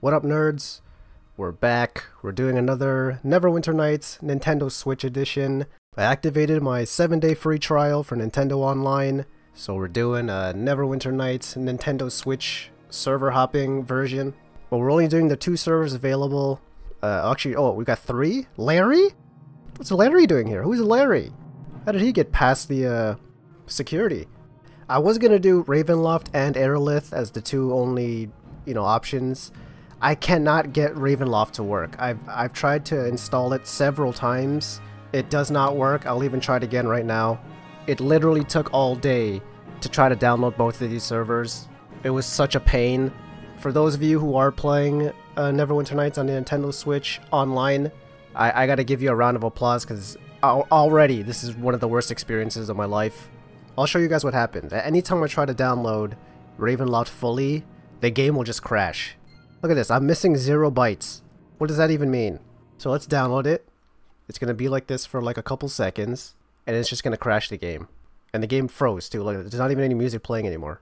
What up, nerds? We're back. We're doing another Neverwinter Nights Nintendo Switch edition. I activated my 7-day free trial for Nintendo Online, so we're doing a Neverwinter Nights Nintendo Switch server hopping version. But we're only doing the 2 servers available. Actually, oh, we got 3? Larry? What's Larry doing here? Who's Larry? How did he get past the security? I was gonna do Ravenloft and Arelith as the 2 only, options. I cannot get Ravenloft to work. I've tried to install it several times. It does not work. I'll even try it again right now. It literally took all day to try to download both of these servers. It was such a pain. For those of you who are playing Neverwinter Nights on the Nintendo Switch online, I gotta give you a round of applause because already this is one of the worst experiences of my life. I'll show you guys what happened. Anytime I try to download Ravenloft fully, the game will just crash. Look at this, I'm missing 0 bytes. What does that even mean? So let's download it. It's gonna be like this for like a couple seconds, and it's just gonna crash the game. And the game froze too, look, there's not even any music playing anymore.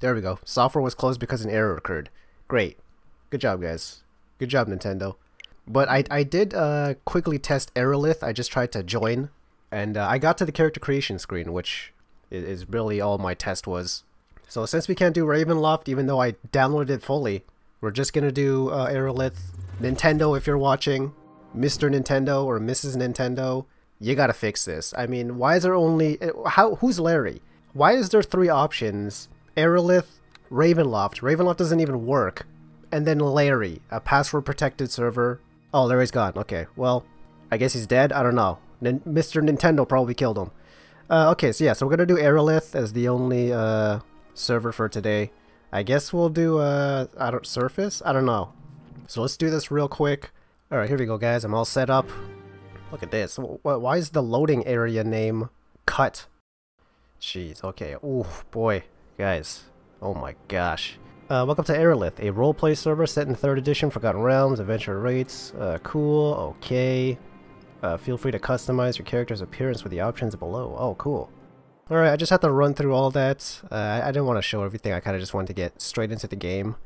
There we go, software was closed because an error occurred. Great. Good job, guys. Good job, Nintendo. But I did quickly test Arelith. I just tried to join, and I got to the character creation screen, which is really all my test was. So since we can't do Ravenloft, even though I downloaded it fully, we're just gonna do Arelith. Nintendo, if you're watching, Mr. Nintendo or Mrs. Nintendo, you gotta fix this. I mean, why is there only... Who's Larry? Why is there 3 options? Arelith, Ravenloft. Ravenloft doesn't even work. And then Larry, a password-protected server. Oh, Larry's gone. Okay, well, I guess he's dead? I don't know. Mr. Nintendo probably killed him. Okay, so yeah, so we're gonna do Arelith as the only server for today. I guess we'll do surface? I don't know. So let's do this real quick. Alright, here we go, guys. I'm all set up. Look at this. Why is the loading area name cut? Jeez, okay. Ooh, boy. Guys. Oh my gosh. Welcome to Arelith, a roleplay server set in 3rd edition, Forgotten Realms, Adventure Rates. Cool, okay. Feel free to customize your character's appearance with the options below. Oh, cool. Alright, I just have to run through all that. I didn't want to show everything, I kind of just wanted to get straight into the game.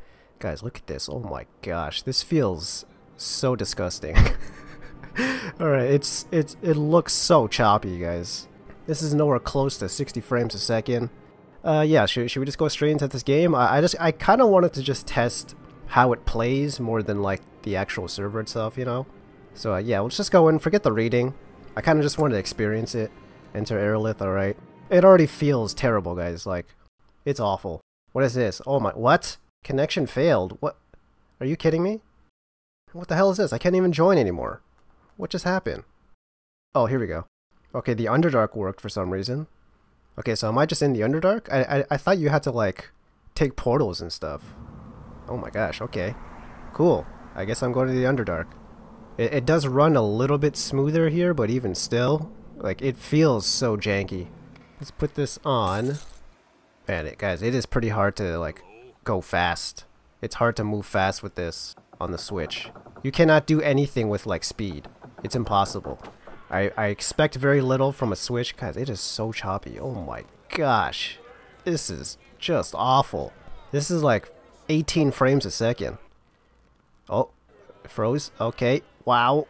Guys, look at this. Oh my gosh, this feels so disgusting. Alright, it looks so choppy, guys. This is nowhere close to 60 frames a second. Yeah, should we just go straight into this game? I kind of wanted to just test how it plays more than like the actual server itself, So yeah, let's just go in, forget the reading. I kind of just wanted to experience it. Enter Arelith, alright. It already feels terrible, guys, like, it's awful. What is this? Oh my, what? Connection failed? What? Are you kidding me? What the hell is this? I can't even join anymore. What just happened? Oh, here we go. Okay, the Underdark worked for some reason. Okay, so am I just in the Underdark? I thought you had to, like, take portals and stuff. Oh my gosh, okay. Cool. I guess I'm going to the Underdark. It does run a little bit smoother here, but even still, like, it feels so janky. Let's put this on. Man, guys, it is pretty hard to, like, go fast. It's hard to move fast with this on the Switch. You cannot do anything with, like, speed. It's impossible. I expect very little from a Switch. Guys, it is so choppy. Oh my gosh. This is just awful. This is, like, 18 frames a second. Oh, it froze. Okay. Wow.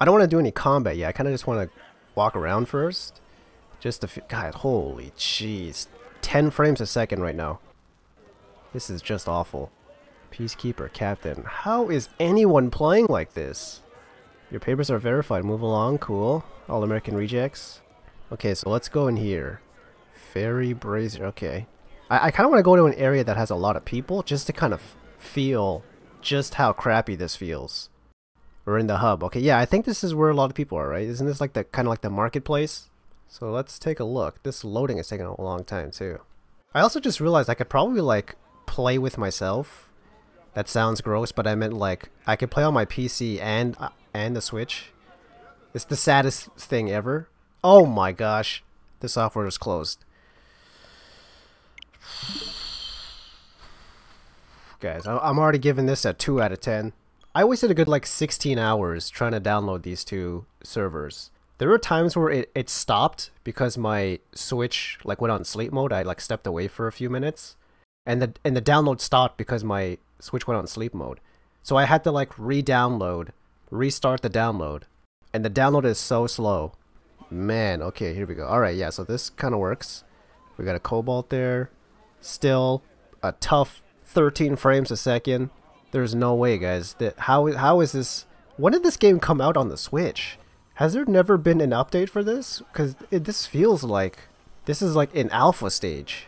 I don't want to do any combat yet. I kind of just want to walk around first. Just a few... God, holy jeez. 10 frames a second right now. This is just awful. Peacekeeper, Captain. How is anyone playing like this? Your papers are verified. Move along. Cool. All American rejects. Okay, so let's go in here. Fairy Brazier. Okay. I kind of want to go to an area that has a lot of people just to kind of feel just how crappy this feels. We're in the hub. Okay, yeah, I think this is where a lot of people are, right? Isn't this like the kind of like the marketplace? So let's take a look. This loading is taking a long time too. I also just realized I could probably like play with myself. That sounds gross, but I meant like I could play on my PC and the Switch. It's the saddest thing ever. Oh my gosh. The software is closed. Guys, I'm already giving this a 2 out of 10. I wasted a good like 16 hours trying to download these 2 servers. There were times where it stopped because my Switch like went on sleep mode. I like stepped away for a few minutes, and the download stopped because my Switch went on sleep mode. So I had to like restart the download. And the download is so slow. Man, okay, here we go. Alright, yeah, so this kind of works. We got a cobalt there. Still a tough 13 frames a second. There's no way, guys. How is this... When did this game come out on the Switch? Has there never been an update for this? Because this feels like... This is like an alpha stage.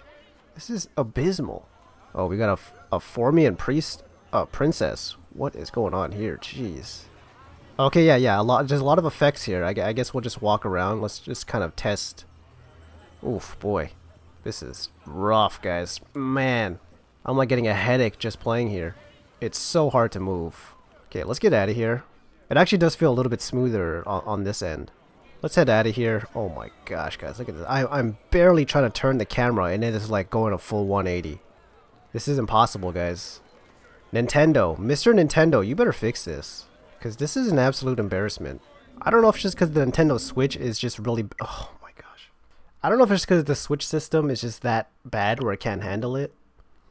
This is abysmal. Oh, we got a Formian princess. What is going on here? Jeez. Okay, yeah, there's a lot of effects here. I guess we'll just walk around. Let's just kind of test. Oof, boy. This is rough, guys. Man. I'm like getting a headache just playing here. It's so hard to move. Okay, let's get out of here. It actually does feel a little bit smoother on this end. Let's head out of here. Oh my gosh, guys, look at this. I'm barely trying to turn the camera, and it is like going a full 180. This is impossible, guys. Nintendo. Mr. Nintendo, you better fix this. Because this is an absolute embarrassment. I don't know if it's just because the Nintendo Switch is just really... Oh my gosh. I don't know if it's because the Switch system is just that bad where it can't handle it.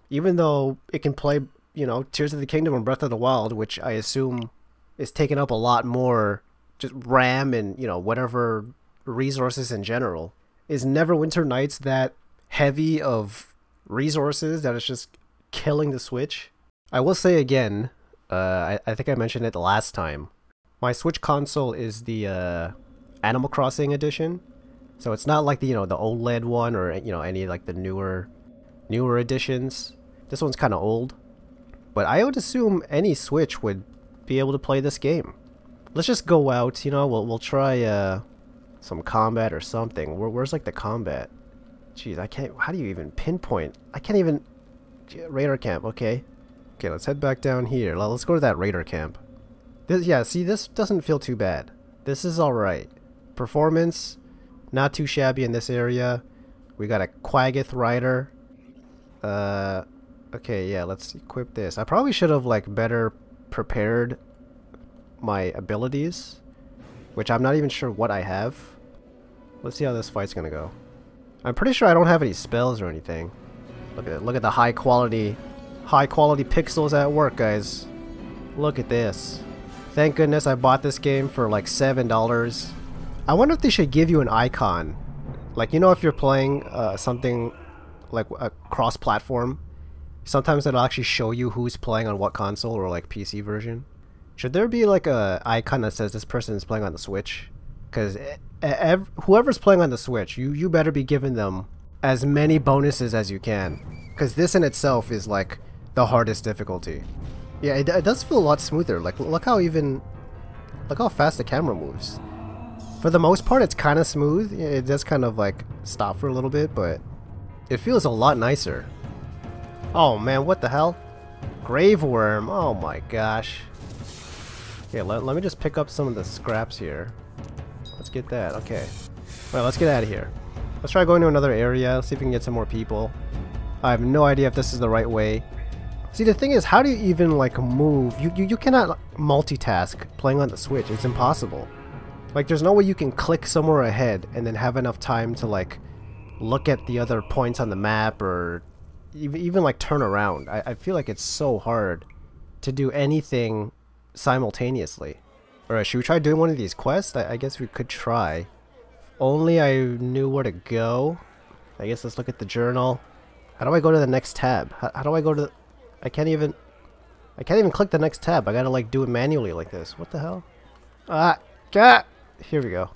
Even though it can play, you know, Tears of the Kingdom and Breath of the Wild, which I assume is taking up a lot more just RAM and, you know, whatever resources in general. Is Neverwinter Nights that heavy of resources that it's just killing the Switch? I will say again, I think I mentioned it last time. My Switch console is the Animal Crossing edition. So it's not like the, you know, the OLED one or, you know, any like the newer editions. This one's kind of old. But I would assume any Switch would be able to play this game. Let's just go out, you know, we'll try some combat or something. Where's like the combat? Jeez, I can't, how do you even pinpoint? I can't even, radar camp, okay. Okay, let's head back down here. Let's go to that radar camp. Yeah, see, this doesn't feel too bad. This is alright. Performance, not too shabby in this area. We got a Quaggith rider. Okay, yeah, let's equip this. I probably should have like better prepared my abilities, which I'm not even sure what I have. Let's see how this fight's gonna go. I'm pretty sure I don't have any spells or anything. Look at it. Look at the high quality pixels at work, guys. Look at this. Thank goodness I bought this game for like $7. I wonder if they should give you an icon, like, you know, if you're playing something like a cross-platform, sometimes it'll actually show you who's playing on what console or like PC version. Should there be like a icon that says this person is playing on the Switch? Because whoever's playing on the Switch, you better be giving them as many bonuses as you can. Because this in itself is like the hardest difficulty. Yeah, it does feel a lot smoother. Like, look how fast the camera moves. For the most part, it's kind of smooth. It does kind of like stop for a little bit, but it feels a lot nicer. Oh man, what the hell? Graveworm, oh my gosh. Okay, let me just pick up some of the scraps here. Let's get that, okay. Alright, let's get out of here. Let's try going to another area, see if we can get some more people. I have no idea if this is the right way. See, the thing is, how do you even, like, move? You cannot multitask playing on the Switch. It's impossible. Like, there's no way you can click somewhere ahead and then have enough time to, like, look at the other points on the map or even, like, turn around. I feel like it's so hard to do anything simultaneously. Alright, should we try doing one of these quests? I guess we could try. If only I knew where to go. I guess let's look at the journal. How do I go to the next tab? How do I go to the... I can't even click the next tab. I gotta like do it manually like this. What the hell? Here we go.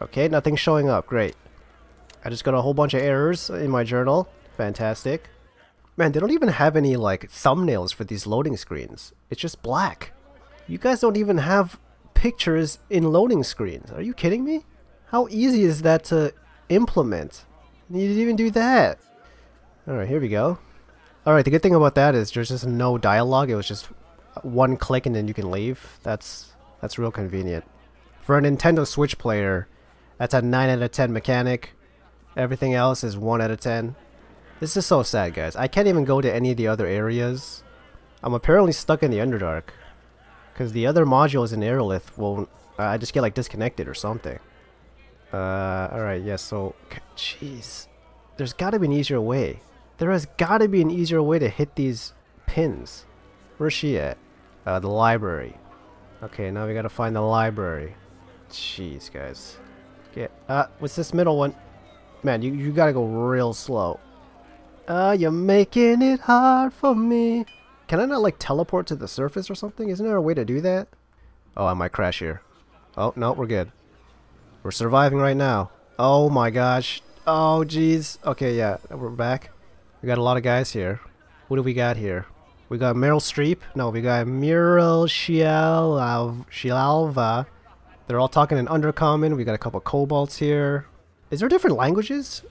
Okay, nothing's showing up. Great. I just got a whole bunch of errors in my journal. Fantastic. Man, they don't even have any like thumbnails for these loading screens. It's just black. You guys don't even have pictures in loading screens. Are you kidding me? How easy is that to implement? You didn't even do that. Alright, here we go. Alright, the good thing about that is there's just no dialogue. It was just one click and then you can leave. That's real convenient. For a Nintendo Switch player, that's a 9 out of 10 mechanic. Everything else is 1 out of 10. This is so sad, guys. I can't even go to any of the other areas. I'm apparently stuck in the Underdark. Because the other modules in Arelith won't... I just get like disconnected or something. Alright, yeah, so... Jeez. There's gotta be an easier way. There has got to be an easier way to hit these pins. Where's she at? The library. Okay, now we gotta find the library. Jeez, guys. Get. What's this middle one? Man, you gotta go real slow. You're making it hard for me. Can I not, like, teleport to the surface or something? Isn't there a way to do that? Oh, I might crash here. Oh, no, we're good. We're surviving right now. Oh my gosh. Oh, jeez. Okay, yeah, we're back. We got a lot of guys here. What do we got here? We got Meryl Streep. No, we got Meryl Shielva. They're all talking in Undercommon. We got a couple kobolds here. Is there different languages?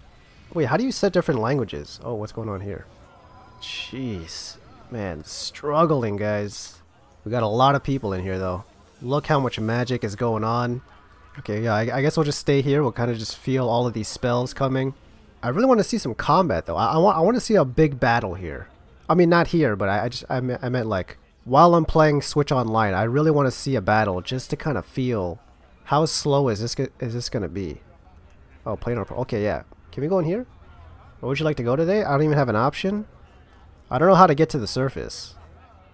Wait, how do you set different languages? Oh, what's going on here? Jeez. Man, struggling, guys. We got a lot of people in here, though. Look how much magic is going on. Okay, yeah, I guess we'll just stay here. We'll kind of just feel all of these spells coming. I really want to see some combat, though. I want to see a big battle here. I mean, not here, but I meant like, while I'm playing Switch Online, I really want to see a battle just to kind of feel how slow is this going to be. Oh, playing on pro. Okay, yeah. Can we go in here? Where would you like to go today? I don't even have an option. I don't know how to get to the surface.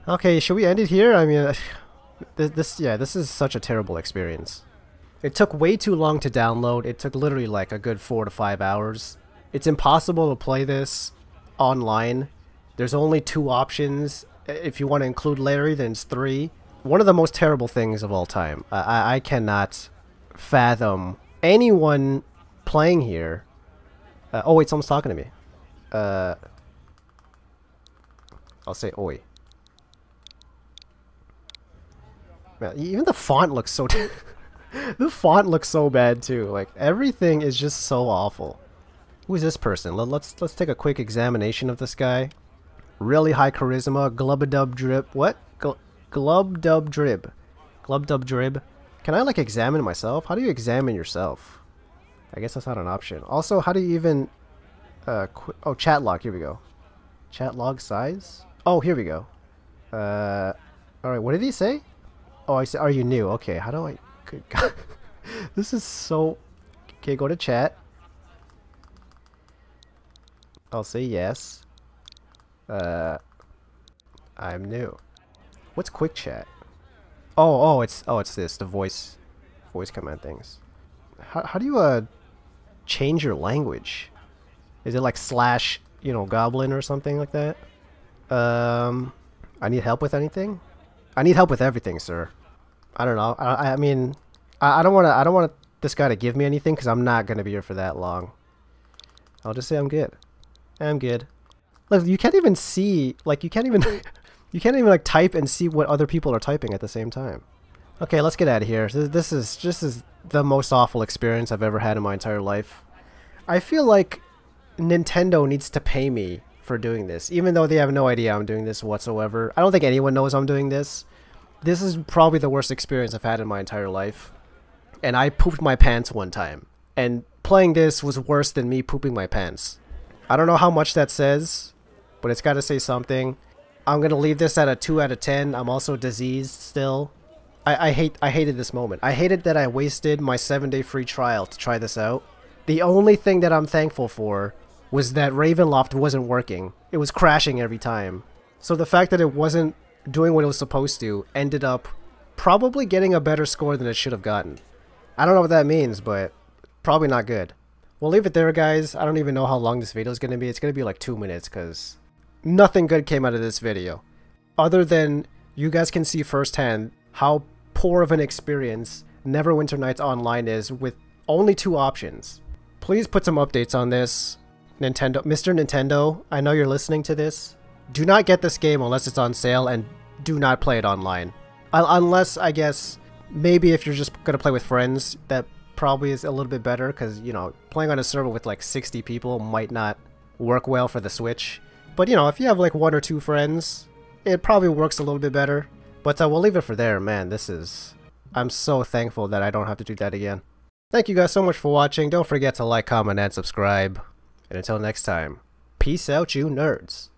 Okay, should we end it here? I mean, this is such a terrible experience. It took way too long to download. It took literally like a good 4 to 5 hours. It's impossible to play this online. There's only 2 options. If you want to include Larry, then it's 3. One of the most terrible things of all time. I cannot fathom anyone playing here. Oh wait, someone's talking to me. I'll say oi. Man, even the font looks so... the font looks so bad too. Like, everything is just so awful. Who is this person? Let's take a quick examination of this guy. Really high charisma. Glub-a-dub drip. What? Glub-dub drib. Glub-dub drib. Can I, like, examine myself? How do you examine yourself? I guess that's not an option. Also, how do you even... oh, chat log. Here we go. Chat log size? Oh, here we go. Alright, what did he say? Oh, I said, are you new? Okay, how do I... Good God. This is so... Okay, go to chat. I'll say yes. I'm new. What's quick chat? Oh, it's this, the voice command things. How do you, change your language? Is it like / goblin or something like that? I need help with anything? I need help with everything, sir. I don't know. I mean, I don't want this guy to give me anything because I'm not going to be here for that long. I'll just say I'm good. I'm good. Look, you can't even see, like, you can't even like type and see what other people are typing at the same time. Okay, let's get out of here. This is the most awful experience I've ever had in my entire life. I feel like Nintendo needs to pay me for doing this, even though they have no idea I'm doing this whatsoever. I don't think anyone knows I'm doing this. This is probably the worst experience I've had in my entire life. And I pooped my pants one time. And playing this was worse than me pooping my pants. I don't know how much that says, but it's got to say something. I'm going to leave this at a 2 out of 10. I'm also diseased still. I hated this moment. I hated that I wasted my 7-day free trial to try this out. The only thing that I'm thankful for was that Ravenloft wasn't working. It was crashing every time. So the fact that it wasn't doing what it was supposed to ended up probably getting a better score than it should have gotten. I don't know what that means, but probably not good. We'll leave it there, guys. I don't even know how long this video is going to be. It's going to be like 2 minutes because nothing good came out of this video. Other than you guys can see firsthand how poor of an experience Neverwinter Nights Online is with only 2 options. Please put some updates on this. Nintendo, Mr. Nintendo, I know you're listening to this. Do not get this game unless it's on sale, and do not play it online. Unless, I guess, maybe if you're just going to play with friends, that probably is a little bit better because, you know, playing on a server with like 60 people might not work well for the Switch. But, you know, if you have like 1 or 2 friends, it probably works a little bit better. But we'll leave it for there, man. This is... I'm so thankful that I don't have to do that again. Thank you guys so much for watching. Don't forget to like, comment, and subscribe. And until next time, peace out, you nerds.